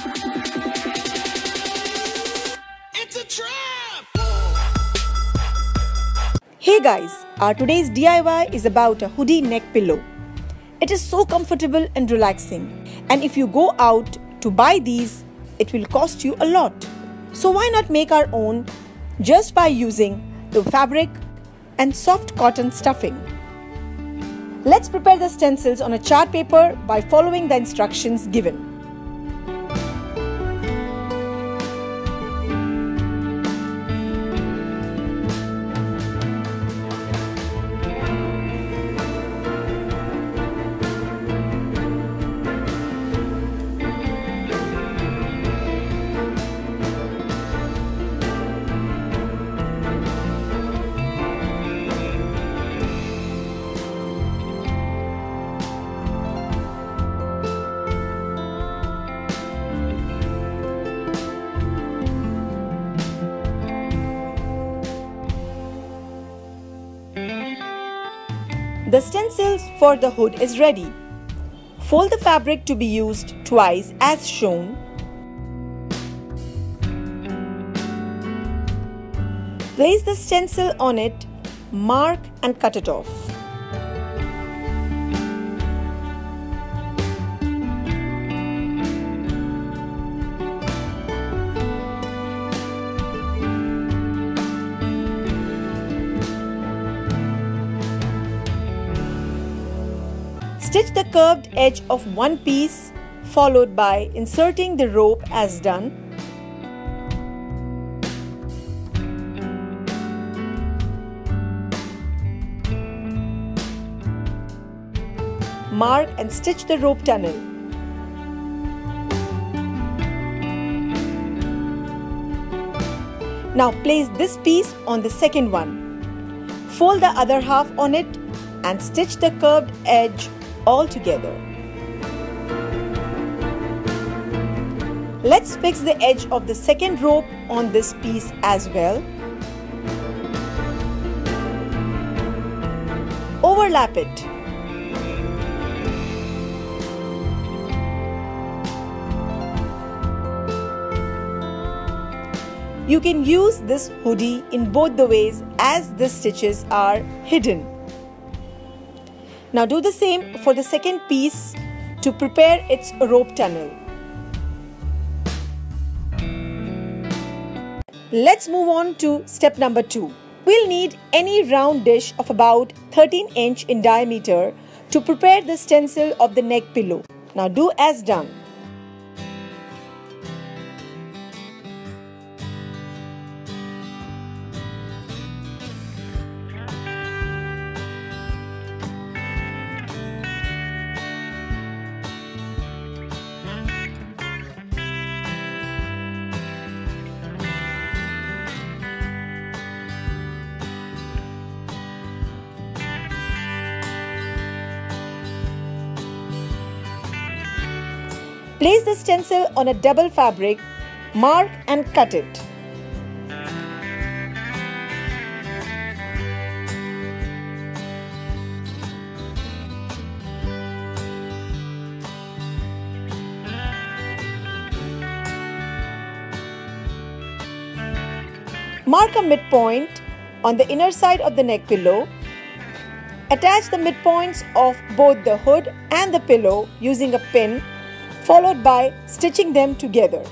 It's a trap! Hey guys, our today's DIY is about a hoodie neck pillow. It is so comfortable and relaxing, and if you go out to buy these, it will cost you a lot. So why not make our own just by using the fabric and soft cotton stuffing. Let's prepare the stencils on a chart paper by following the instructions given. The stencils for the hood is ready. Fold the fabric to be used twice as shown. Place the stencil on it, mark and cut it off. Stitch the curved edge of one piece, followed by inserting the rope as done. Mark and stitch the rope tunnel. Now place this piece on the second one. Fold the other half on it and stitch the curved edge all together. Let's fix the edge of the second rope on this piece as well. Overlap it. You can use this hoodie in both the ways as the stitches are hidden. Now do the same for the second piece to prepare its rope tunnel. Let's move on to step number 2. We'll need any round dish of about 13 inch in diameter to prepare the stencil of the neck pillow. Now do as done. Place the stencil on a double fabric, mark and cut it. Mark a midpoint on the inner side of the neck pillow. Attach the midpoints of both the hood and the pillow using a pin, followed by stitching them together.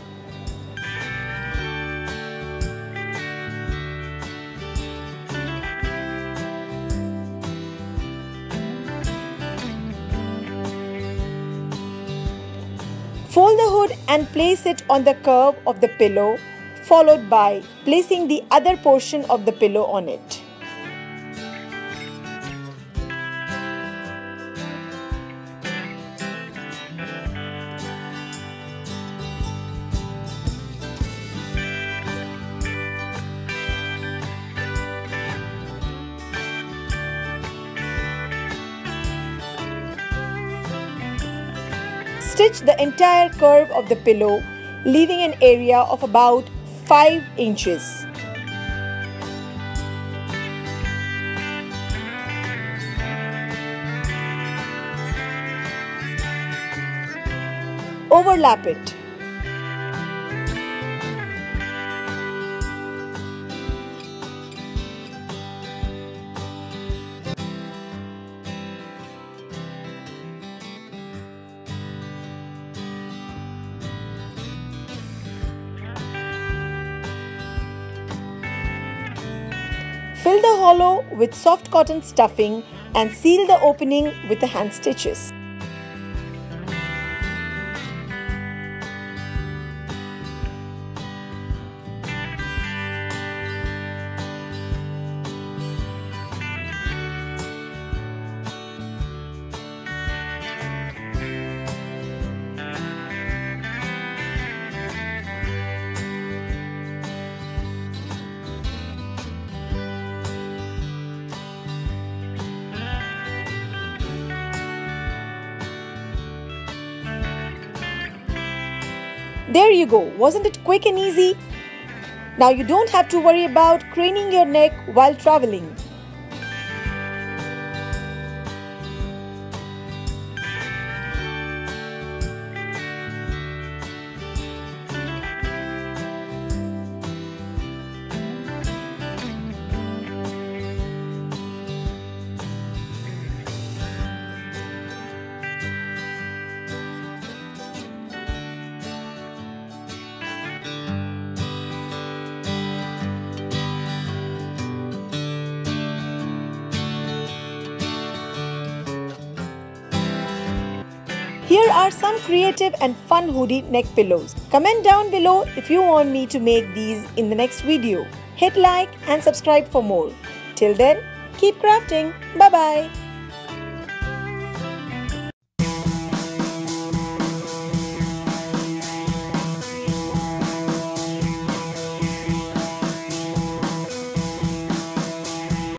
Fold the hood and place it on the curve of the pillow, followed by placing the other portion of the pillow on it. Stitch the entire curve of the pillow, leaving an area of about 5 inches. Overlap it. Fill the hollow with soft cotton stuffing and seal the opening with the hand stitches. There you go, wasn't it quick and easy? Now you don't have to worry about craning your neck while traveling. Here are some creative and fun hoodie neck pillows. Comment down below if you want me to make these in the next video. Hit like and subscribe for more. Till then, keep crafting. Bye bye.